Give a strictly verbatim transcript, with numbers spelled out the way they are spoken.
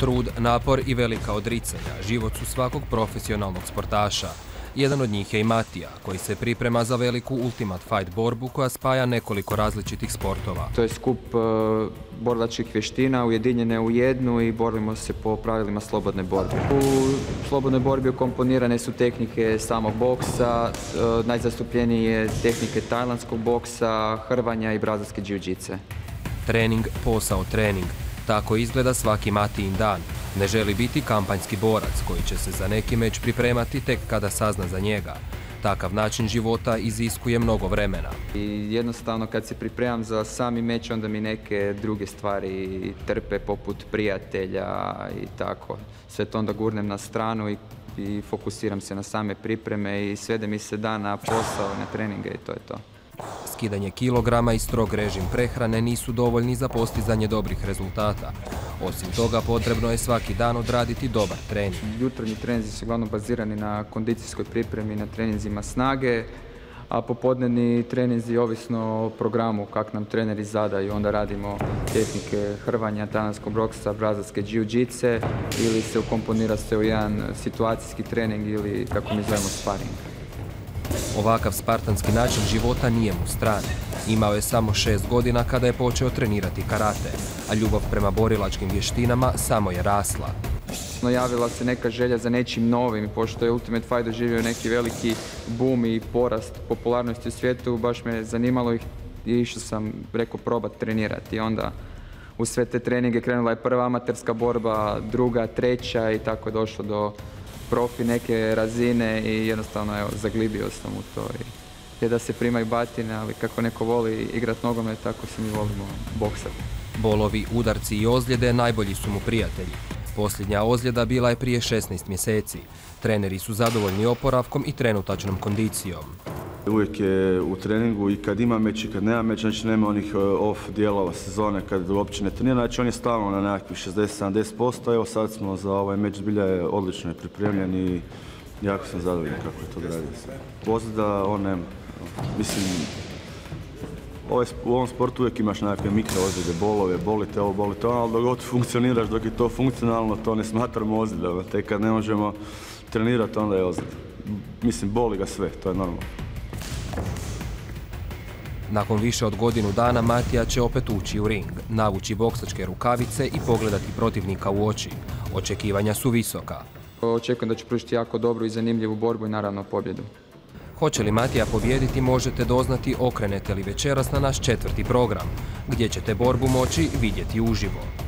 Trud, napor i velika odricanja život su svakog profesionalnog sportaša. Jedan od njih je i Matija, koji se priprema za veliku Ultimate Fight borbu koja spaja nekoliko različitih sportova. To je skup borilačkih vještina ujedinjene u jednu i borimo se po pravilima slobodne borbe. U slobodnoj borbi ukomponirane su tehnike samog boksa, najzastupljenije tehnike tajlandskog boksa, hrvanja i brazilske džiu-džice. Trening, posao, trening. Tako izgleda svaki Matijin dan. Ne želi biti kampanjski borac koji će se za neki meč pripremati tek kada sazna za njega. Takav način života iziskuje mnogo vremena. I jednostavno kad se pripremam za sami meč, onda mi neke druge stvari trpe, poput prijatelja i tako. Sve to onda gurnem na stranu i, i fokusiram se na same pripreme i svede mi se dan na posao, na treninge i to je to. Skidanje kilograma i strog režim prehrane nisu dovoljni za postizanje dobrih rezultata. Osim toga, potrebno je svaki dan odraditi dobar trening. Jutarnji treninzi su uglavnom bazirani na kondicijskoj pripremi, na treninzima snage, a popodnevni treninzi ovisno o programu kak nam treneri zadaju. Onda radimo tehnike hrvanja, tajlandskog boksa, brazilske džiu-džice ili se ukomponira se u jedan situacijski trening ili kako mi zovemo sparing. Ovakav spartanski način života nije mu stran. Imao je samo šest godina kada je počeo trenirati karate, a ljubav prema borilačkim vještinama samo je rasla. Najavila se neka želja za nečim novim, pošto je Ultimate Fighter doživio neki veliki boom i porast popularnosti u svijetu, baš me zanimalo i išao sam preko probati trenirati. Onda u sve te treninge krenula je prva amaterska borba, druga, treća i tako je došlo do profi neke razine i jednostavno evo, zaglibio sam u to. Je da se primaju batine, ali kako neko voli igrat nogome, tako se mi volimo boksati. Bolovi, udarci i ozljede najbolji su mu prijatelji. Posljednja ozljeda bila je prije šesnaest mjeseci. Treneri su zadovoljni oporavkom i trenutačnom kondicijom. Uvijek je u treningu i kad ima meč i kad nema meč, znači nema onih off dijelova sezone kad uopće ne trenira, znači on je stalno na nekakvih šezdeset do sedamdeset posto, evo sad smo za ovaj meč, bilja je odlično je pripremljen i jako sam zadovoljan kako je to odradio. Ozljeda on nema, mislim, u ovom sportu uvijek imaš nekakve mikro ozljede, bolove, boli te ovo, boli te ono, ali dok god funkcioniraš, dok je to funkcionalno, to ne smatramo ozljedama, te kad ne možemo trenirati, onda je ozljeda. Mislim, boli ga sve, to je normalno. Nakon više od godinu dana Matija će opet ući u ring, navući boksačke rukavice i pogledati protivnika u oči. Očekivanja su visoka. Očekujem da ću pružiti jako dobru i zanimljivu borbu i naravno pobjedu. Hoće li Matija pobijediti možete doznati okrenete li večeras na naš četvrti program, gdje ćete borbu moći vidjeti uživo.